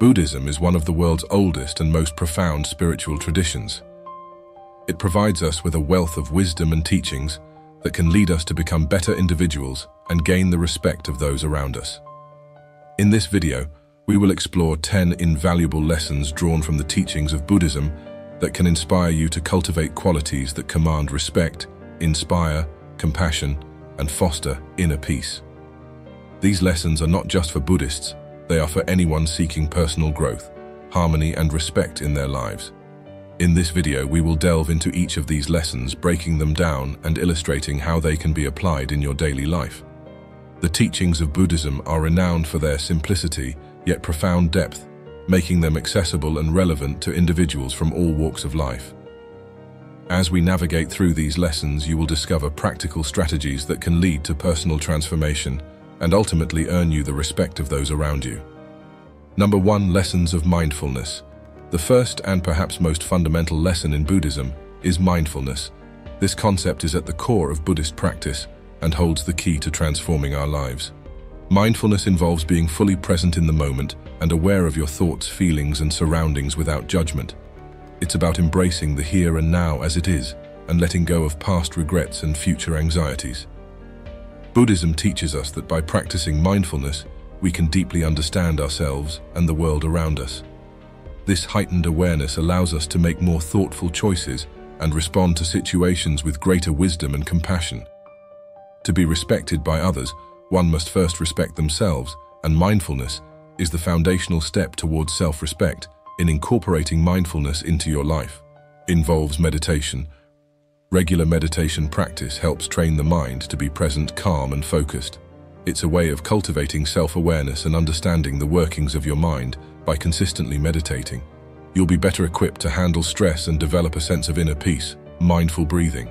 Buddhism is one of the world's oldest and most profound spiritual traditions. It provides us with a wealth of wisdom and teachings that can lead us to become better individuals and gain the respect of those around us. In this video, we will explore 10 invaluable lessons drawn from the teachings of Buddhism that can inspire you to cultivate qualities that command respect, inspire compassion, and foster inner peace. These lessons are not just for Buddhists, they are for anyone seeking personal growth, harmony, and respect in their lives. In this video, we will delve into each of these lessons, breaking them down and illustrating how they can be applied in your daily life. The teachings of Buddhism are renowned for their simplicity, yet profound depth, making them accessible and relevant to individuals from all walks of life. As we navigate through these lessons, you will discover practical strategies that can lead to personal transformation and ultimately earn you the respect of those around you. Number 1, lessons of mindfulness. The first and perhaps most fundamental lesson in Buddhism is mindfulness. This concept is at the core of Buddhist practice and holds the key to transforming our lives. Mindfulness involves being fully present in the moment and aware of your thoughts, feelings, and surroundings without judgment. It's about embracing the here and now as it is and letting go of past regrets and future anxieties. Buddhism teaches us that by practicing mindfulness, we can deeply understand ourselves and the world around us. This heightened awareness allows us to make more thoughtful choices and respond to situations with greater wisdom and compassion. To be respected by others, one must first respect themselves, and mindfulness is the foundational step towards self-respect. In incorporating mindfulness into your life, involves meditation. Regular meditation practice helps train the mind to be present, calm, and focused. It's a way of cultivating self-awareness and understanding the workings of your mind. By consistently meditating, you'll be better equipped to handle stress and develop a sense of inner peace. Mindful breathing.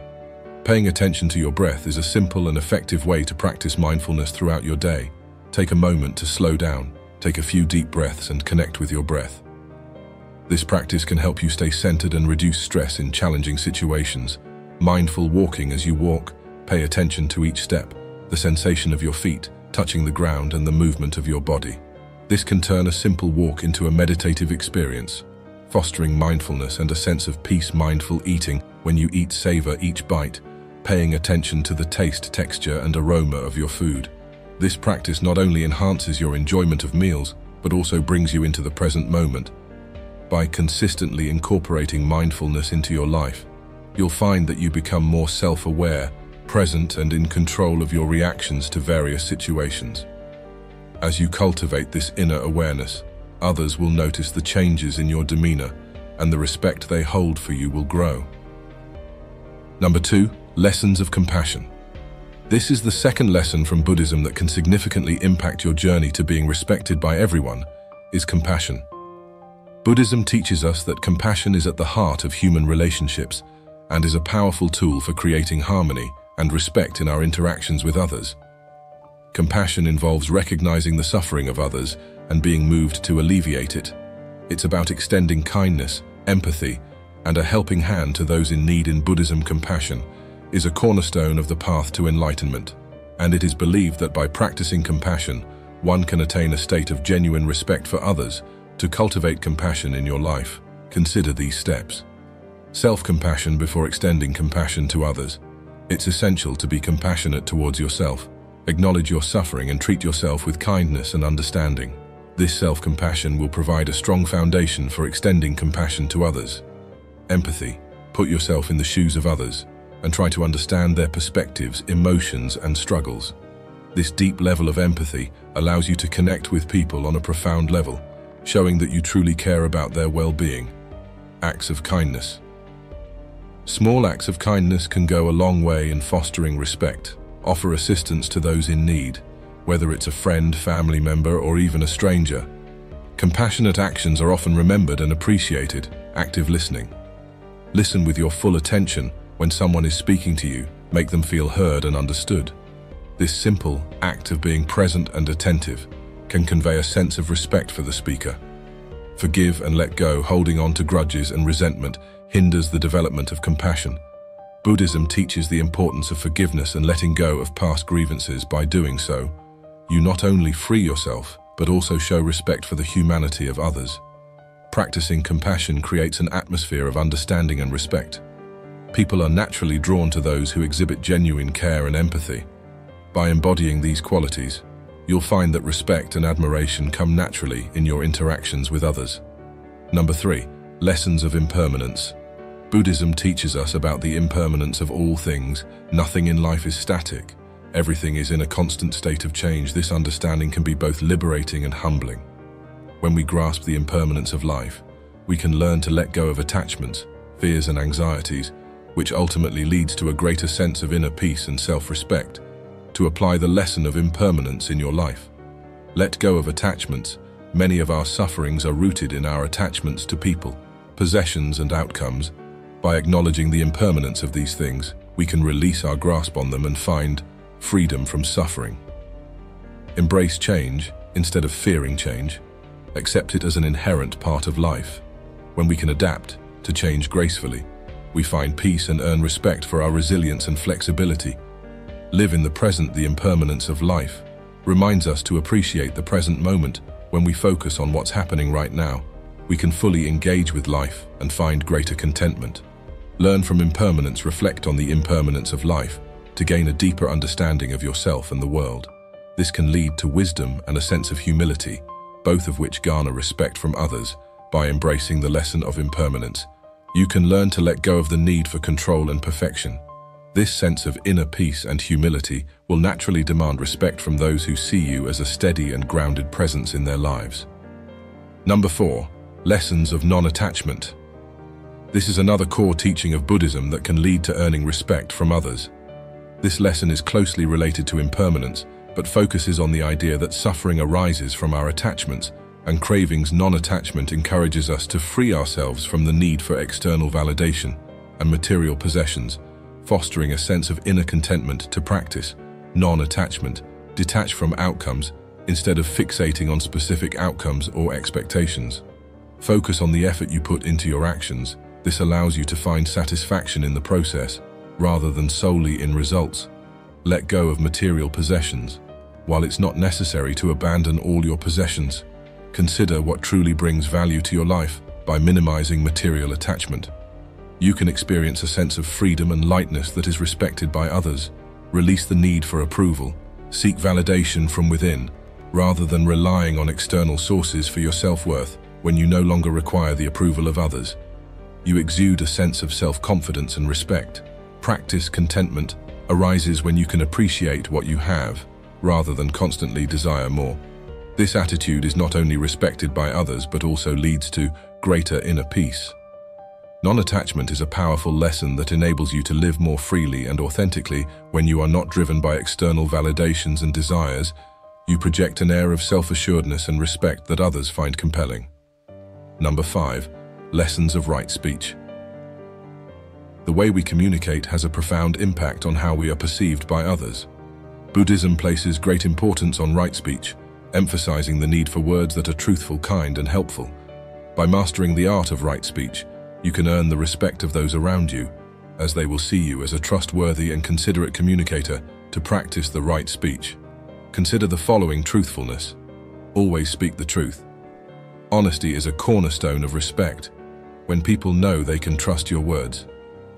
Paying attention to your breath is a simple and effective way to practice mindfulness throughout your day. Take a moment to slow down, take a few deep breaths, and connect with your breath. This practice can help you stay centered and reduce stress in challenging situations. Mindful walking. As you walk, pay attention to each step, the sensation of your feet touching the ground, and the movement of your body. This can turn a simple walk into a meditative experience, fostering mindfulness and a sense of peace. Mindful eating. When you eat, savor each bite, paying attention to the taste, texture, and aroma of your food. This practice not only enhances your enjoyment of meals, but also brings you into the present moment. By consistently incorporating mindfulness into your life, you'll find that you become more self-aware, present, and in control of your reactions to various situations. As you cultivate this inner awareness, others will notice the changes in your demeanor, and the respect they hold for you will grow. Number 2, lessons of compassion. This is the second lesson from Buddhism that can significantly impact your journey to being respected by everyone, is compassion. Buddhism teaches us that compassion is at the heart of human relationships and is a powerful tool for creating harmony and respect in our interactions with others. Compassion involves recognizing the suffering of others and being moved to alleviate it. It's about extending kindness, empathy, and a helping hand to those in need. In Buddhism, compassion is a cornerstone of the path to enlightenment, and it is believed that by practicing compassion, one can attain a state of genuine respect for others. To cultivate compassion in your life, consider these steps. Self-compassion. Before extending compassion to others, it's essential to be compassionate towards yourself. Acknowledge your suffering and treat yourself with kindness and understanding. This self-compassion will provide a strong foundation for extending compassion to others. Empathy. Put yourself in the shoes of others and try to understand their perspectives, emotions, and struggles. This deep level of empathy allows you to connect with people on a profound level, showing that you truly care about their well-being. Acts of kindness. Small acts of kindness can go a long way in fostering respect. Offer assistance to those in need, whether it's a friend, family member, or even a stranger. Compassionate actions are often remembered and appreciated. Active listening. Listen with your full attention. When someone is speaking to you, make them feel heard and understood. This simple act of being present and attentive can convey a sense of respect for the speaker. Forgive and let go. Holding on to grudges and resentment hinders the development of compassion. Buddhism teaches the importance of forgiveness and letting go of past grievances. By doing so, you not only free yourself, but also show respect for the humanity of others. Practicing compassion creates an atmosphere of understanding and respect. People are naturally drawn to those who exhibit genuine care and empathy. By embodying these qualities, you'll find that respect and admiration come naturally in your interactions with others. Number 3. Lessons of impermanence. Buddhism teaches us about the impermanence of all things. Nothing in life is static. Everything is in a constant state of change. This understanding can be both liberating and humbling. When we grasp the impermanence of life, we can learn to let go of attachments, fears and anxieties, which ultimately leads to a greater sense of inner peace and self-respect. To apply the lesson of impermanence in your life, let go of attachments. Many of our sufferings are rooted in our attachments to people, possessions and outcomes. By acknowledging the impermanence of these things, we can release our grasp on them and find freedom from suffering. Embrace change instead of fearing change. Accept it as an inherent part of life. When we can adapt to change gracefully, we find peace and earn respect for our resilience and flexibility. Live in the present. The impermanence of life reminds us to appreciate the present moment. When we focus on what's happening right now, we can fully engage with life and find greater contentment. Learn from impermanence. Reflect on the impermanence of life to gain a deeper understanding of yourself and the world. This can lead to wisdom and a sense of humility, both of which garner respect from others. By embracing the lesson of impermanence, you can learn to let go of the need for control and perfection. This sense of inner peace and humility will naturally demand respect from those who see you as a steady and grounded presence in their lives. Number 4. Lessons of non-attachment. This is another core teaching of Buddhism that can lead to earning respect from others. This lesson is closely related to impermanence, but focuses on the idea that suffering arises from our attachments and cravings. Non-attachment encourages us to free ourselves from the need for external validation and material possessions, fostering a sense of inner contentment. To practice non-attachment, detach from outcomes instead of fixating on specific outcomes or expectations. Focus on the effort you put into your actions. This allows you to find satisfaction in the process rather than solely in results. Let go of material possessions. While it's not necessary to abandon all your possessions, consider what truly brings value to your life. By minimizing material attachment, you can experience a sense of freedom and lightness that is respected by others. Release the need for approval. Seek validation from within, rather than relying on external sources for your self-worth. When you no longer require the approval of others, you exude a sense of self-confidence and respect. Practice contentment arises when you can appreciate what you have, rather than constantly desire more. This attitude is not only respected by others, but also leads to greater inner peace. Non-attachment is a powerful lesson that enables you to live more freely and authentically. When you are not driven by external validations and desires, you project an air of self-assuredness and respect that others find compelling. Number 5. Lessons of right speech. The way we communicate has a profound impact on how we are perceived by others. Buddhism places great importance on right speech, emphasizing the need for words that are truthful, kind, and helpful. By mastering the art of right speech, you can earn the respect of those around you, as they will see you as a trustworthy and considerate communicator. To practice the right speech, consider the following: truthfulness. Always speak the truth. Honesty is a cornerstone of respect. When people know they can trust your words,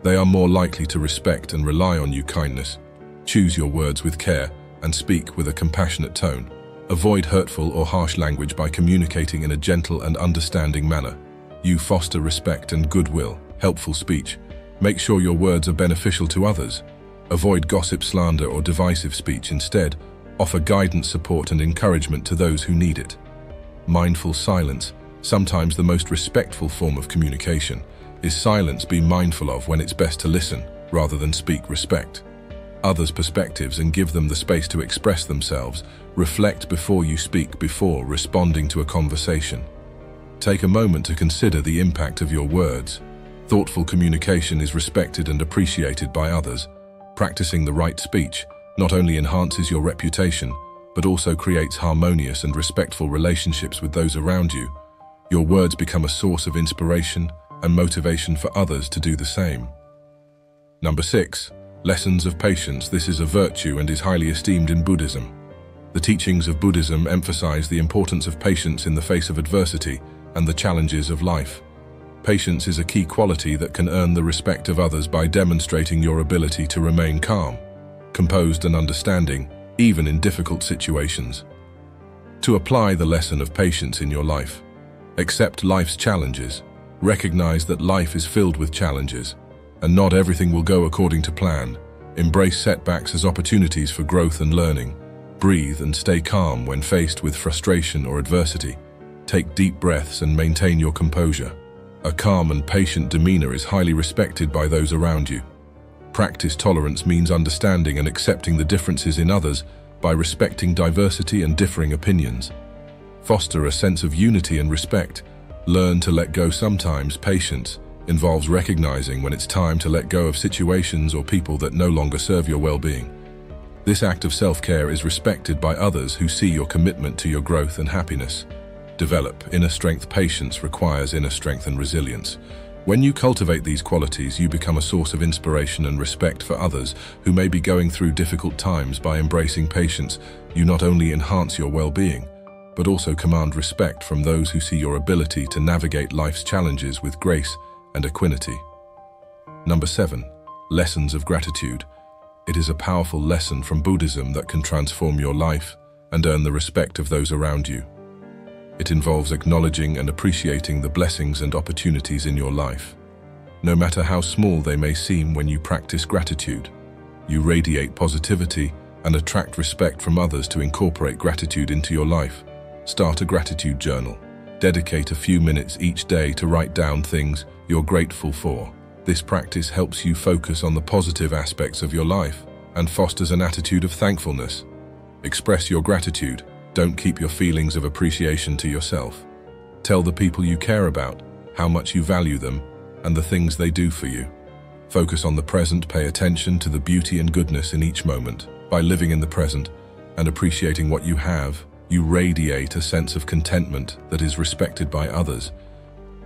they are more likely to respect and rely on you. Kindness. Choose your words with care and speak with a compassionate tone. Avoid hurtful or harsh language. By communicating in a gentle and understanding manner, you foster respect and goodwill. Helpful speech. Make sure your words are beneficial to others. Avoid gossip, slander, or divisive speech. Instead, offer guidance, support, and encouragement to those who need it. Mindful silence. Sometimes the most respectful form of communication is silence. Be mindful of when it's best to listen rather than speak. Respect others' perspectives and give them the space to express themselves. Reflect before you speak. Before responding to a conversation, take a moment to consider the impact of your words. Thoughtful communication is respected and appreciated by others. Practicing the right speech not only enhances your reputation, but also creates harmonious and respectful relationships with those around you. Your words become a source of inspiration and motivation for others to do the same. Number 6. Lessons of patience. This is a virtue and is highly esteemed in Buddhism. The teachings of Buddhism emphasize the importance of patience in the face of adversity and the challenges of life. Patience is a key quality that can earn the respect of others by demonstrating your ability to remain calm, composed and understanding, even in difficult situations. To apply the lesson of patience in your life, accept life's challenges, recognize that life is filled with challenges, and not everything will go according to plan. Embrace setbacks as opportunities for growth and learning. Breathe and stay calm when faced with frustration or adversity. Take deep breaths and maintain your composure. A calm and patient demeanor is highly respected by those around you. Practice tolerance means understanding and accepting the differences in others by respecting diversity and differing opinions. Foster a sense of unity and respect. Learn to let go sometimes. Patience involves recognizing when it's time to let go of situations or people that no longer serve your well-being. This act of self-care is respected by others who see your commitment to your growth and happiness. Develop inner strength. Patience requires inner strength and resilience. When you cultivate these qualities, you become a source of inspiration and respect for others who may be going through difficult times. By embracing patience, you not only enhance your well-being, but also command respect from those who see your ability to navigate life's challenges with grace and equanimity. Number 7, lessons of gratitude. It is a powerful lesson from Buddhism that can transform your life and earn the respect of those around you. It involves acknowledging and appreciating the blessings and opportunities in your life. No matter how small they may seem, when you practice gratitude, you radiate positivity and attract respect from others. To incorporate gratitude into your life, start a gratitude journal. Dedicate a few minutes each day to write down things you're grateful for. This practice helps you focus on the positive aspects of your life and fosters an attitude of thankfulness. Express your gratitude. Don't keep your feelings of appreciation to yourself. Tell the people you care about how much you value them and the things they do for you. Focus on the present. Pay attention to the beauty and goodness in each moment. By living in the present and appreciating what you have, you radiate a sense of contentment that is respected by others.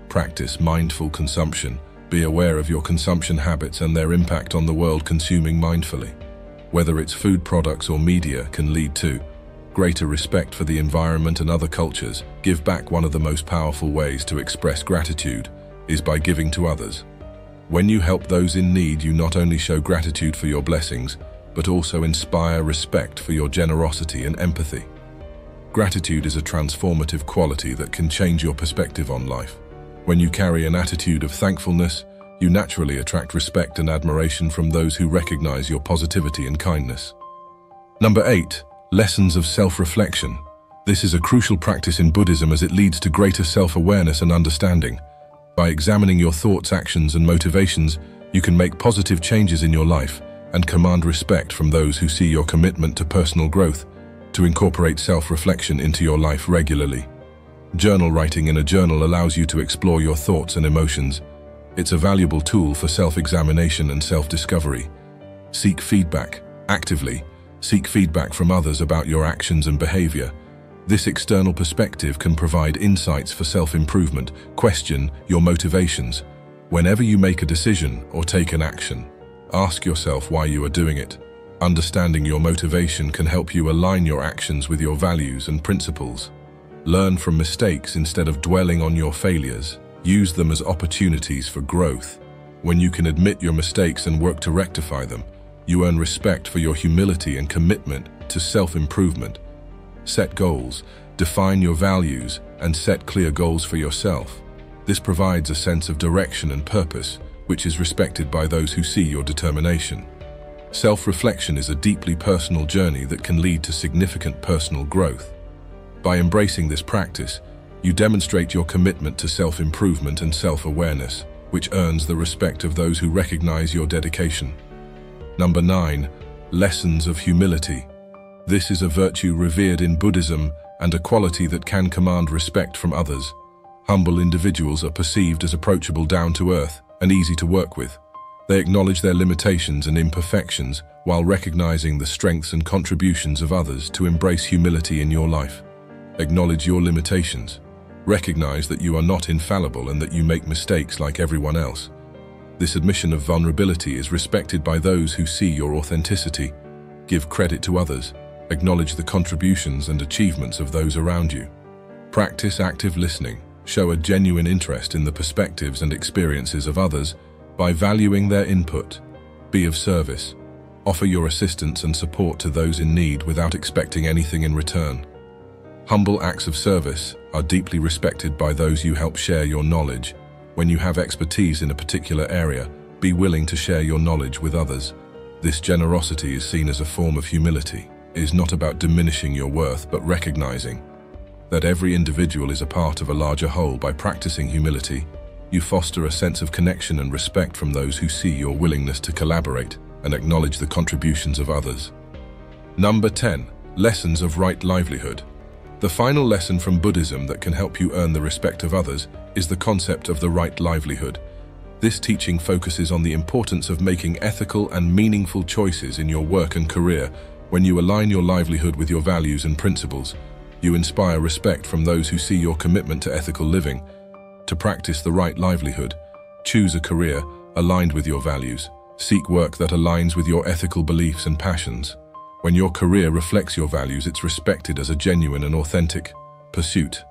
Practice mindful consumption. Be aware of your consumption habits and their impact on the world. Consuming mindfully, whether it's food products or media, can lead to greater respect for the environment and other cultures. Give back. One of the most powerful ways to express gratitude is by giving to others. When you help those in need, you not only show gratitude for your blessings, but also inspire respect for your generosity and empathy. Gratitude is a transformative quality that can change your perspective on life. When you carry an attitude of thankfulness, you naturally attract respect and admiration from those who recognize your positivity and kindness. Number 8. Lessons of self-reflection. This is a crucial practice in Buddhism as it leads to greater self-awareness and understanding. By examining your thoughts, actions, and motivations, you can make positive changes in your life and command respect from those who see your commitment to personal growth. To incorporate self-reflection into your life regularly, journal writing in a journal allows you to explore your thoughts and emotions. It's a valuable tool for self-examination and self-discovery. Seek feedback. Actively seek feedback from others about your actions and behavior. This external perspective can provide insights for self-improvement. Question your motivations. Whenever you make a decision or take an action, ask yourself why you are doing it. Understanding your motivation can help you align your actions with your values and principles. Learn from mistakes instead of dwelling on your failures. Use them as opportunities for growth. When you can admit your mistakes and work to rectify them, you earn respect for your humility and commitment to self-improvement. Set goals. Define your values and set clear goals for yourself. This provides a sense of direction and purpose, which is respected by those who see your determination. Self-reflection is a deeply personal journey that can lead to significant personal growth. By embracing this practice, you demonstrate your commitment to self-improvement and self-awareness, which earns the respect of those who recognize your dedication. Number 9, lessons of humility. This is a virtue revered in Buddhism and a quality that can command respect from others. Humble individuals are perceived as approachable, down to earth, and easy to work with. They acknowledge their limitations and imperfections while recognizing the strengths and contributions of others. To embrace humility in your life, acknowledge your limitations. Recognize that you are not infallible and that you make mistakes like everyone else. This admission of vulnerability is respected by those who see your authenticity. Give credit to others. Acknowledge the contributions and achievements of those around you. Practice active listening. Show a genuine interest in the perspectives and experiences of others by valuing their input. Be of service. Offer your assistance and support to those in need without expecting anything in return. Humble acts of service are deeply respected by those you help share your knowledge. When you have expertise in a particular area, be willing to share your knowledge with others. This generosity is seen as a form of humility. It is not about diminishing your worth, but recognizing that every individual is a part of a larger whole. By practicing humility, you foster a sense of connection and respect from those who see your willingness to collaborate and acknowledge the contributions of others. Number 10. Lessons of right livelihood. The final lesson from Buddhism that can help you earn the respect of others is the concept of the right livelihood. This teaching focuses on the importance of making ethical and meaningful choices in your work and career. When you align your livelihood with your values and principles, you inspire respect from those who see your commitment to ethical living. To practice the right livelihood, choose a career aligned with your values. Seek work that aligns with your ethical beliefs and passions. When your career reflects your values, it's respected as a genuine and authentic pursuit.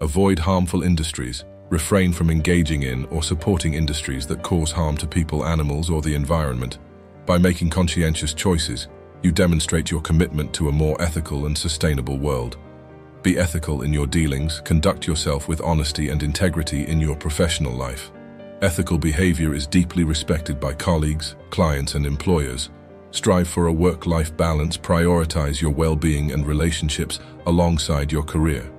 Avoid harmful industries. Refrain from engaging in or supporting industries that cause harm to people, animals, or the environment. By making conscientious choices, you demonstrate your commitment to a more ethical and sustainable world. Be ethical in your dealings. Conduct yourself with honesty and integrity in your professional life. Ethical behavior is deeply respected by colleagues, clients, and employers. Strive for a work-life balance. Prioritize your well-being and relationships alongside your career.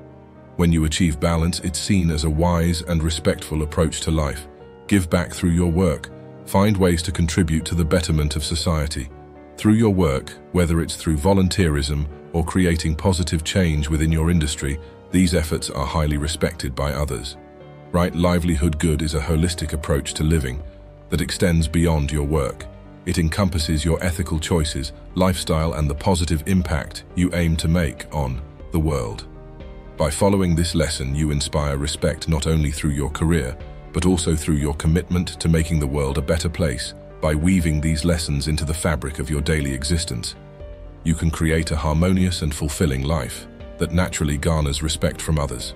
When you achieve balance, it's seen as a wise and respectful approach to life. Give back through your work. Find ways to contribute to the betterment of society. Through your work, whether it's through volunteerism or creating positive change within your industry, these efforts are highly respected by others. Right livelihood good is a holistic approach to living that extends beyond your work. It encompasses your ethical choices, lifestyle, and the positive impact you aim to make on the world. By following this lesson, you inspire respect not only through your career, but also through your commitment to making the world a better place. By weaving these lessons into the fabric of your daily existence, you can create a harmonious and fulfilling life that naturally garners respect from others.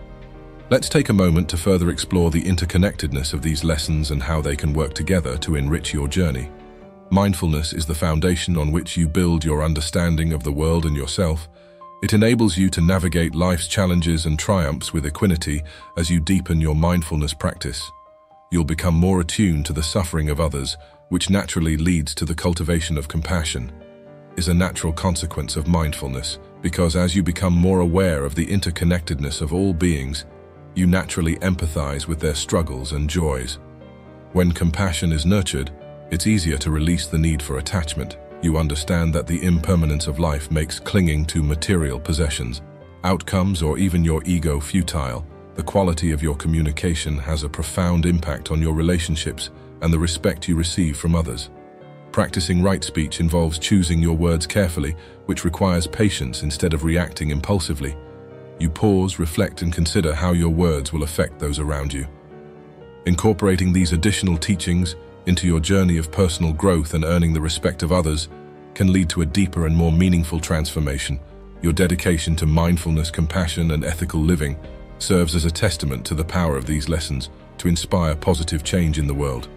Let's take a moment to further explore the interconnectedness of these lessons and how they can work together to enrich your journey. Mindfulness is the foundation on which you build your understanding of the world and yourself. It enables you to navigate life's challenges and triumphs with equanimity. As you deepen your mindfulness practice, you'll become more attuned to the suffering of others, which naturally leads to the cultivation of compassion. Is a natural consequence of mindfulness, because as you become more aware of the interconnectedness of all beings, you naturally empathize with their struggles and joys. When compassion is nurtured, it's easier to release the need for attachment. You understand that the impermanence of life makes clinging to material possessions, outcomes, or even your ego futile. The quality of your communication has a profound impact on your relationships and the respect you receive from others. Practicing right speech involves choosing your words carefully, which requires patience instead of reacting impulsively. You pause, reflect, and consider how your words will affect those around you. Incorporating these additional teachings into your journey of personal growth and earning the respect of others can lead to a deeper and more meaningful transformation. Your dedication to mindfulness, compassion, and ethical living serves as a testament to the power of these lessons to inspire positive change in the world.